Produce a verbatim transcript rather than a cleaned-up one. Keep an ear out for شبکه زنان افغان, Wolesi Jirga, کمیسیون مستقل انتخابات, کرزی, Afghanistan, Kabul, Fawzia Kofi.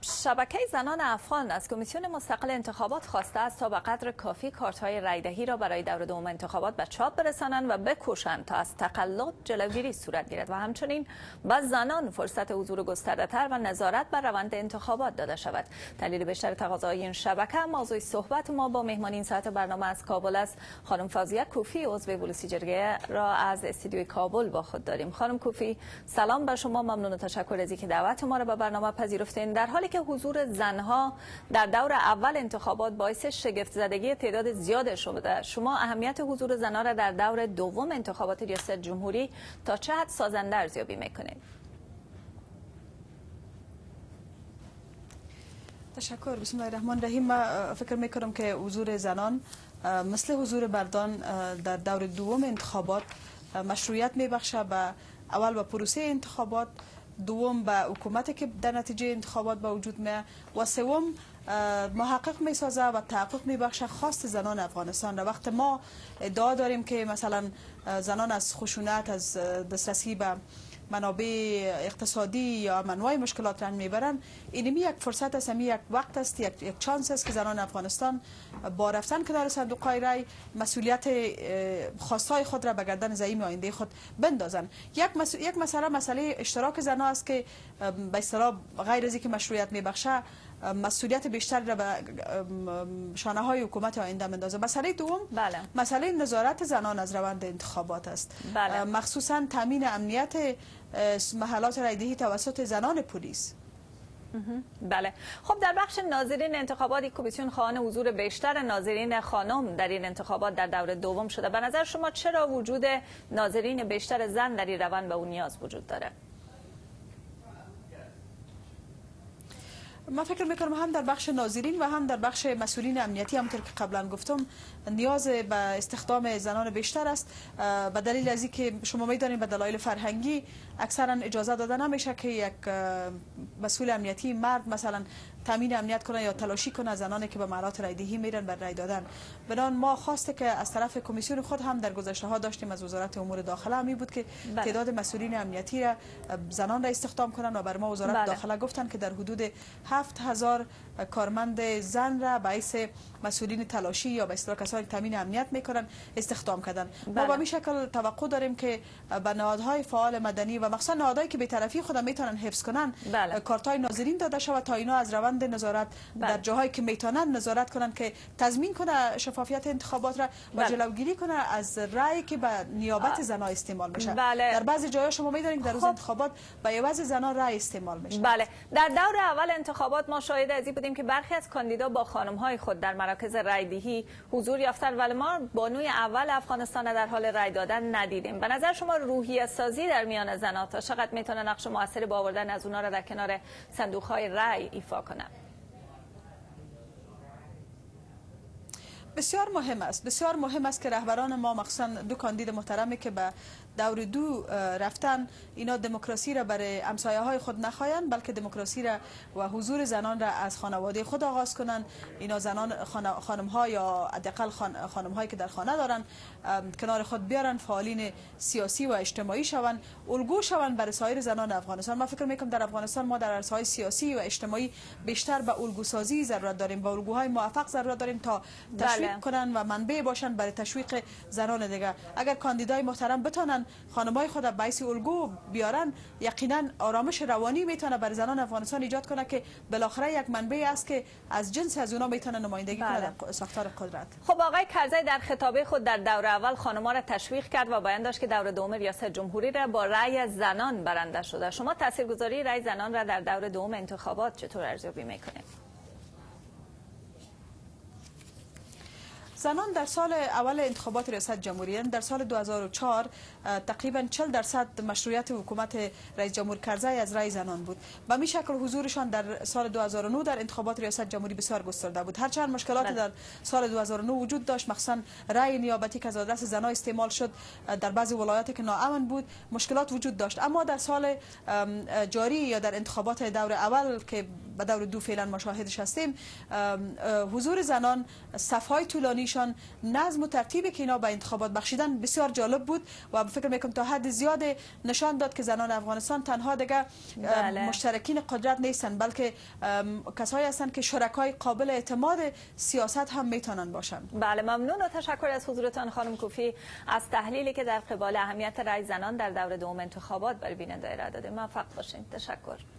شبکه زنان افغان از کمیسیون مستقل انتخابات خواسته است تا به قدر کافی کارت‌های رای‌دهی را برای دور دوم انتخابات به چاپ برسانند و بکوشند تا از تقلب جلوگیری صورت گیرد و همچنین به زنان فرصت حضور گسترده‌تر و نظارت بر روند انتخابات داده شود. تحلیل بیشتر تقاضاهای این شبکه موضوع صحبت ما با مهمان این ساعت برنامه از کابل است. خانم فوزیه کوفی عضو ولسی جرگه را از استودیوی کابل با خود داریم. خانم کوفی سلام بر شما، ممنون و تشکر از اینکه دعوت ما را به برنامه پذیرفتید. در حالی که حضور زنها در دور اول انتخابات باعث شگفت زدگی تعداد زیاد شده، شما اهمیت حضور زنها را در دور دوم انتخابات ریاست جمهوری تا چه حد سازنده ارزیابی میکنید؟ تشکر. بسم الله الرحمن الرحیم. من فکر میکنم که حضور زنان مثل حضور مردان در دور دوم انتخابات مشروعیت میبخشه به اول به پروسه انتخابات، دوم به حکومتی که در نتیجه انتخابات به وجود میاد و سوم محقق می سازه و تحقق می بخشه خواست زنان افغانستان را. وقت ما ادعا داریم که مثلا زنان از خشونت، از دسترسی به منابع اقتصادی یا منوع مشکلات رنج میبرن، اینمی یک فرصت است، اینمی یک وقت است، یک, یک چانس است که زنان افغانستان با رفتن کنار صندوق‌های رای مسئولیت خواستهای خود را به گردن زعیم آینده خود بندازن. یک مس... یک مسئله مسئله اشتراک زنان است که به اصطلاح غیر از اینکه مشروعیت میبخشه مسئولیت بیشتر را به شانه های حکومت آینده میندازه. مسئله دوم بله. مسئله نظارت زنان از روند انتخابات است. بله. مخصوصا تامین امنیت محلات رایدهی توسط زنان پلیس. بله. خب در بخش ناظرین انتخابات کمیسیون خواهان حضور بیشتر ناظرین خانم در این انتخابات در دور دوم شده. به نظر شما چرا وجود ناظرین بیشتر زن در این روند به اون نیاز وجود داره؟ من فکر میکنم هم در بخش ناظرین و هم در بخش مسئولین امنیتی همونطور که قبلا گفتم نیاز به استخدام زنان بیشتر است، به دلیل از اینکه شما میدانید به دلایل فرهنگی اکثرا اجازه داده نمیشه که یک مسئول امنیتی مرد مثلا تامین امنیت کنه یا تلاشی کنه زنانی که به محلات رایدهی میرن بر رای دادن. بنان ما خواسته که از طرف کمیسیون خود هم در گذشته ها داشتیم، از وزارت امور داخله همی بود که بله. تعداد مسئولین امنیتی را زنان را استخدام کنن و بر ما وزارت بله. داخله گفتن که در حدود هفت هزار کارمند زن را به حیث مسئولین تلاشی یا به اصطلاح کسانی که تامین امنیت میکنن استخدام کردن. بله. ما به این شکل توقع داریم که به نهادهای فعال مدنی و مخصوصا نهادهایی که بی‌طرفی خود میتونن حفظ کنن بله. کارتای ناظرین داده شود تا اینا از روند نظارت بله. در جاهایی که میتونن نظارت کنن که تضمین کنه شفافیت انتخابات را و بله. جلوگیری کنه از رأی که به نیابت زنا استعمال میشه. بله. در بعضی جاها شما میدونید در روز خب. انتخابات به عوض زنا رأی استعمال میشه. بله. در دور اول انتخابات ما شاهد از این بودیم که برخی از کاندیدا با خانم‌های خود در مراکز رای‌دهی حضور یافتند، ولی ما بانوی اول افغانستان در حال رای دادن ندیدیم. به نظر شما روحیه سازی در میان زن‌ها تا چقدر میتونه نقش موثر با آوردن از اون‌ها را در کنار صندوق‌های رای ایفا کنه؟ بسیار مهم است. بسیار مهم است که رهبران ما مخصوصا دو کاندید محترمی که به دور دو رفتن، اینا دموکراسی را برای همسایه های خود نخواین، بلکه دموکراسی را و حضور زنان را از خانواده خود آغاز کنند. اینا زنان خانم ها یا حداقل خانم هایی که در خانه دارن کنار خود بیارن، فعالین سیاسی و اجتماعی شوند، الگو شوند برای سایر زنان افغانستان. من فکر میکنم در افغانستان ما در عرصه‌های سیاسی و اجتماعی بیشتر به الگو سازی ضرورت داریم، به الگوهای موفق ضرورت داریم تا تشویق کنن و منبع باشن برای تشویق زنان دیگر. اگر کاندیدای محترم بتونن خانمای خود به حیث الگو بیارن، یقینا آرامش روانی میتونه برای زنان افغانستان ایجاد کنه که بالاخره یک منبعی است که از جنس از اونا میتونه نمایندگی بله. کنه در ساختار قدرت. خب آقای کرزی در خطابه خود در دور اول خانما را تشویق کرد و بیان داشت که دور دوم ریاست جمهوری را با رأی زنان برنده شده. شما تاثیرگذاری رأی زنان را در دور دوم انتخابات چطور ارزیابی میکنید؟ زنان در سال اول انتخابات ریاست جمهوری در سال دو هزار و چهار تقریبا چهل درصد مشروعیت حکومت رئیس جمهور کرزی از رای زنان بود. به می شکل حضورشان در سال دو هزار و نه در انتخابات ریاست جمهوری بسیار گسترده بود. هرچند مشکلات در سال دو هزار و نه وجود داشت، مخصوصا رای نیابتی که از آدرس زنان استعمال شد در بعضی ولایات که ناامن بود مشکلات وجود داشت، اما در سال جاری یا در انتخابات دور اول که به دور دو فعلا ما شاهدش هستیم، حضور زنان، صفهای طولانیشان، نظم و ترتیبی که اینا به انتخابات بخشیدن بسیار جالب بود و فکر میکنم تا حد زیاد نشان داد که زنان افغانستان تنها دیگر مشترکین قدرت نیستند، بلکه کسایی هستند که شرکای قابل اعتماد سیاست هم میتونن باشند. بله، ممنون و تشکر از حضورتان خانم کوفی، از تحلیلی که در قبال اهمیت رأی زنان در دور دوم انتخابات برای بیننده ارائه دادید. موفق باشین. تشکر.